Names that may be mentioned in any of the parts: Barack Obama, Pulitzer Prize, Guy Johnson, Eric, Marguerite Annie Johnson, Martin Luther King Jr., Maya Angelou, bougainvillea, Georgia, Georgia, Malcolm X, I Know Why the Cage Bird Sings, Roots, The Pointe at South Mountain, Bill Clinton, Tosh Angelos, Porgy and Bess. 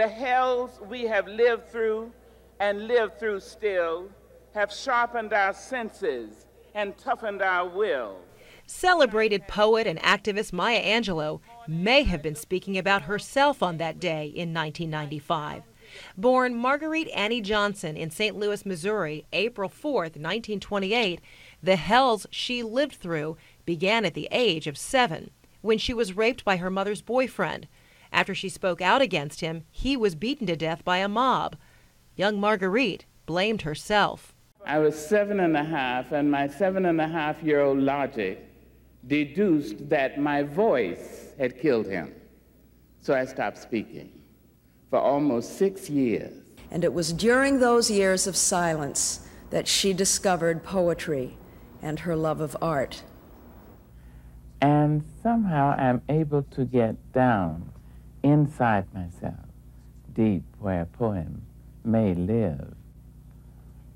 The hells we have lived through and live through still have sharpened our senses and toughened our will. Celebrated poet and activist Maya Angelou may have been speaking about herself on that day in 1995. Born Marguerite Annie Johnson in St. Louis, Missouri, April 4, 1928, the hells she lived through began at the age of 7, when she was raped by her mother's boyfriend. After she spoke out against him, he was beaten to death by a mob. Young Marguerite blamed herself. I was 7 and a half, and my 7 and a half-year-old logic deduced that my voice had killed him. So I stopped speaking for almost 6 years. And it was during those years of silence that she discovered poetry and her love of art. And somehow I'm able to get down inside myself, deep where a poem may live,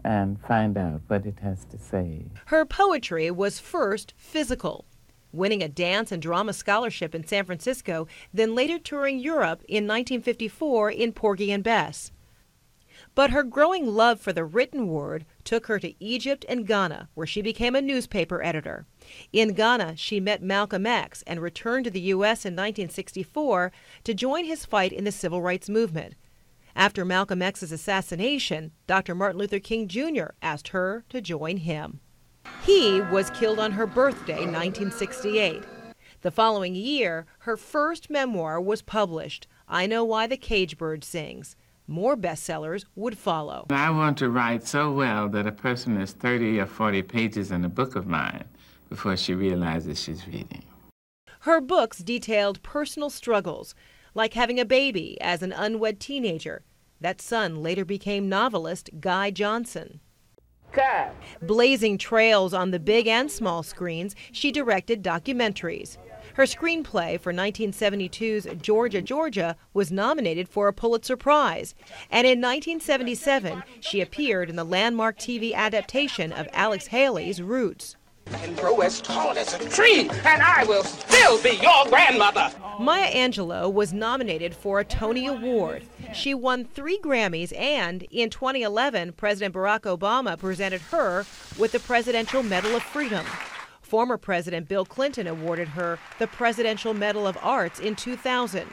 and find out what it has to say. Her poetry was first physical, winning a dance and drama scholarship in San Francisco, then later touring Europe in 1954 in Porgy and Bess. But her growing love for the written word took her to Egypt and Ghana, where she became a newspaper editor. In Ghana, she met Malcolm X and returned to the U.S. in 1964 to join his fight in the civil rights movement. After Malcolm X's assassination, Dr. Martin Luther King Jr. asked her to join him. He was killed on her birthday, 1968. The following year, her first memoir was published, I Know Why the Cage Bird Sings. More bestsellers would follow. I want to write so well that a person is 30 or 40 pages in a book of mine before she realizes she's reading. Her books detailed personal struggles, like having a baby as an unwed teenager. That son later became novelist Guy Johnson. Cut. Blazing trails on the big and small screens, she directed documentaries. Her screenplay for 1972's Georgia, Georgia was nominated for a Pulitzer Prize. And in 1977, she appeared in the landmark TV adaptation of Alex Haley's Roots. And grow as tall as a tree, and I will still be your grandmother. Maya Angelou was nominated for a Tony Award. She won 3 Grammys, and in 2011, President Barack Obama presented her with the Presidential Medal of Freedom. Former President Bill Clinton awarded her the Presidential Medal of Arts in 2000.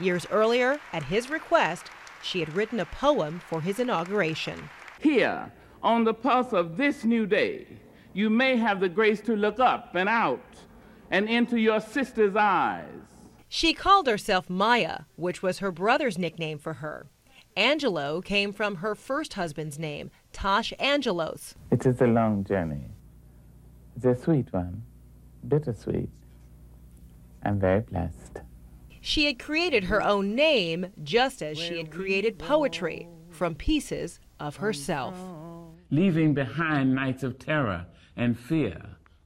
Years earlier, at his request, she had written a poem for his inauguration. Here, on the pulse of this new day, you may have the grace to look up and out and into your sister's eyes. She called herself Maya, which was her brother's nickname for her. Angelou came from her first husband's name, Tosh Angelos. It is a long journey. It's a sweet one, bittersweet. I'm very blessed. She had created her own name just as she had created poetry from pieces of herself. Leaving behind nights of terror and fear,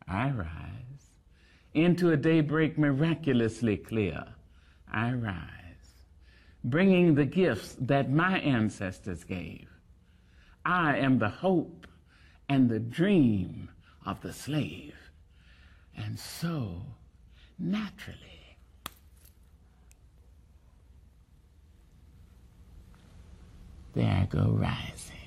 I rise. Into a daybreak miraculously clear, I rise. Bringing the gifts that my ancestors gave. I am the hope and the dream of the slave. And so, naturally, there I go rising.